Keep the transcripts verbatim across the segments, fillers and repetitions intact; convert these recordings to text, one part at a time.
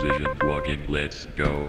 Vision Walking, let's go.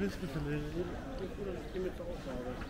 This is amazing. Give it to all of us.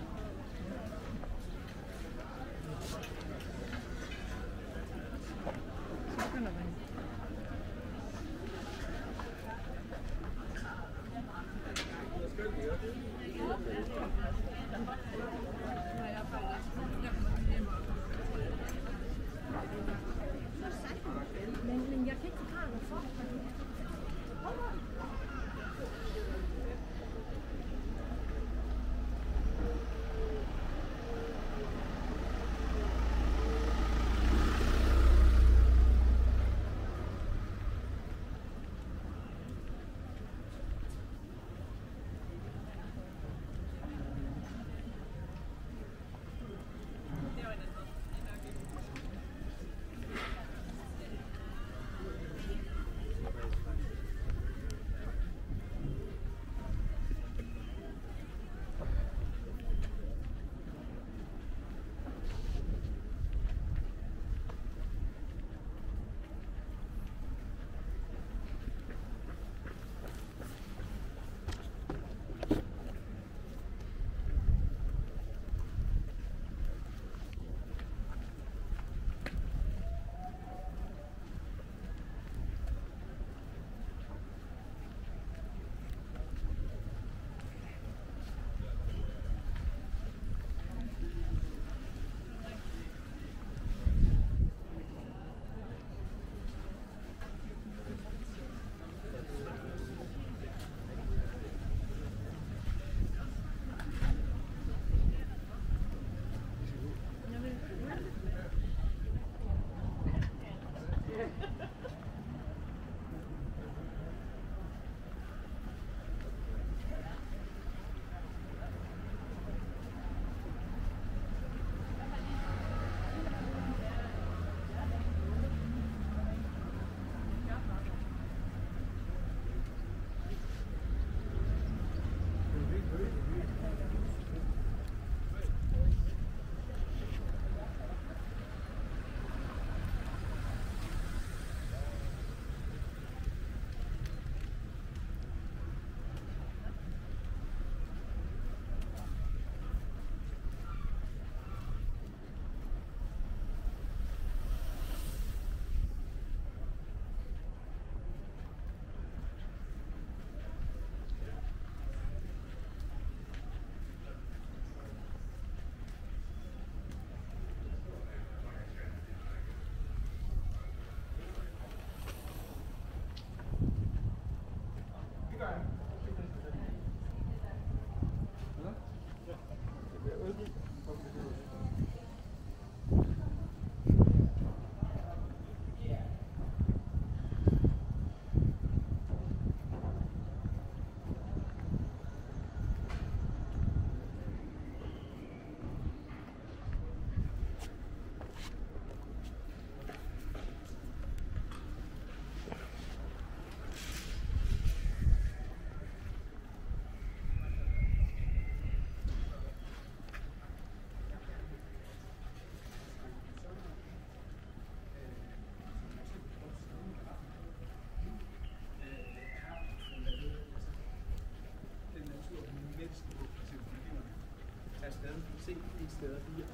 se de steder, de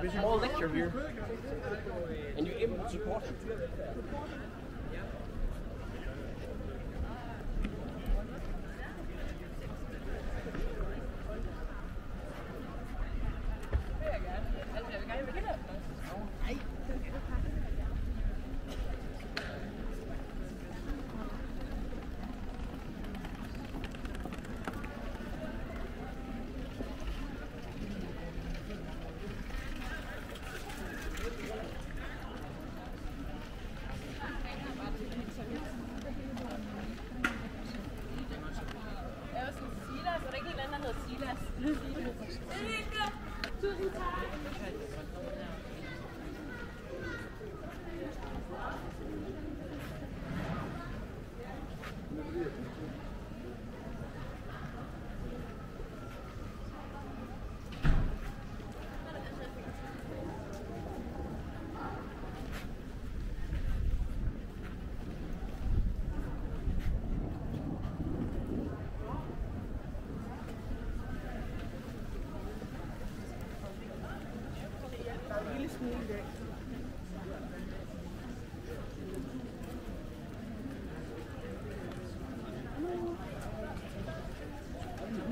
there's a whole lecture here, and you're able to support it. Okay.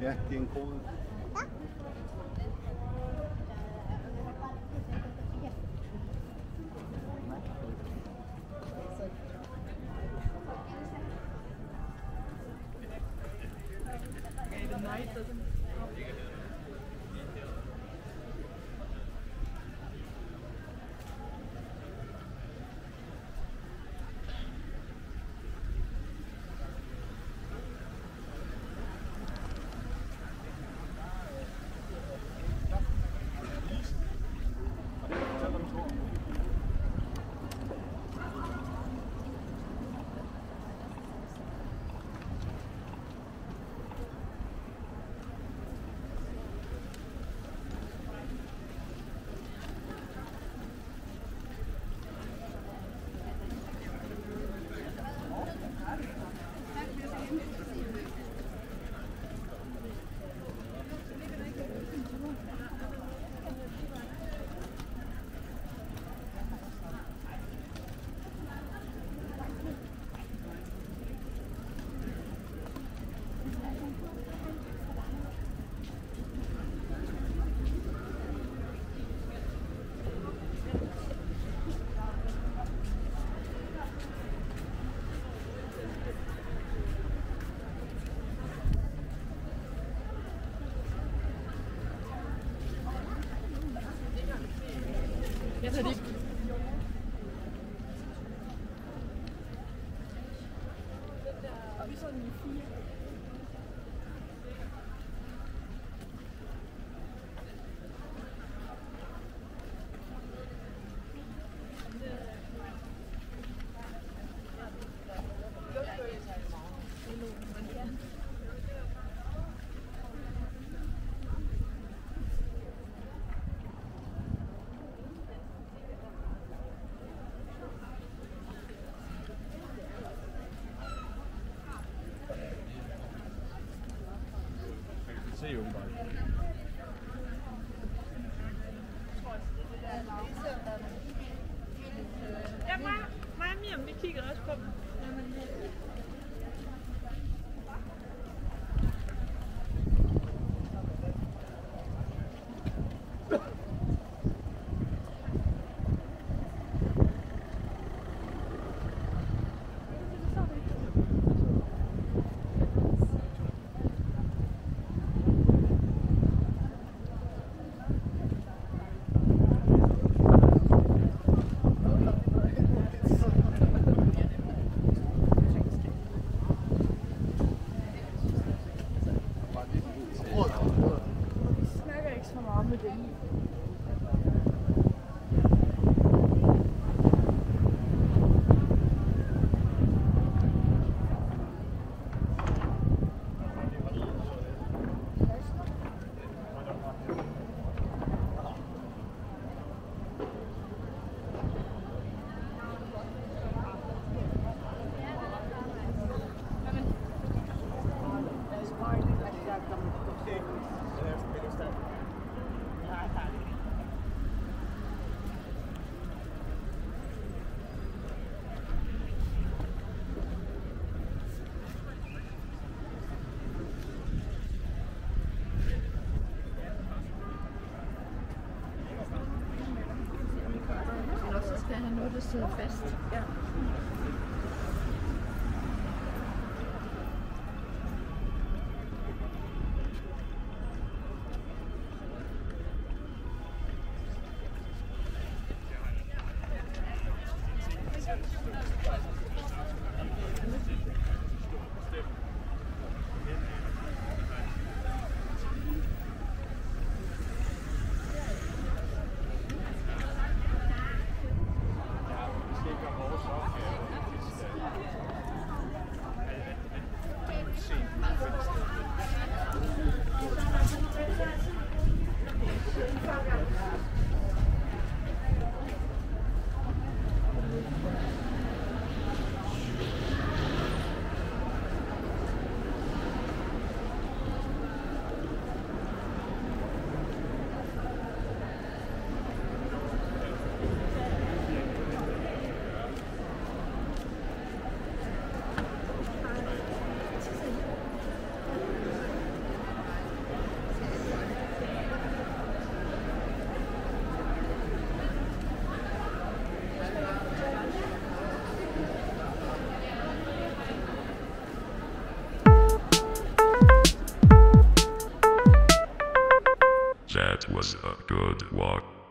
Ja, det er en kode. video bare. Ja, mig, mig og Miriam, vi kiggede også på dem. Sidder fast. Ja. That was a good walk.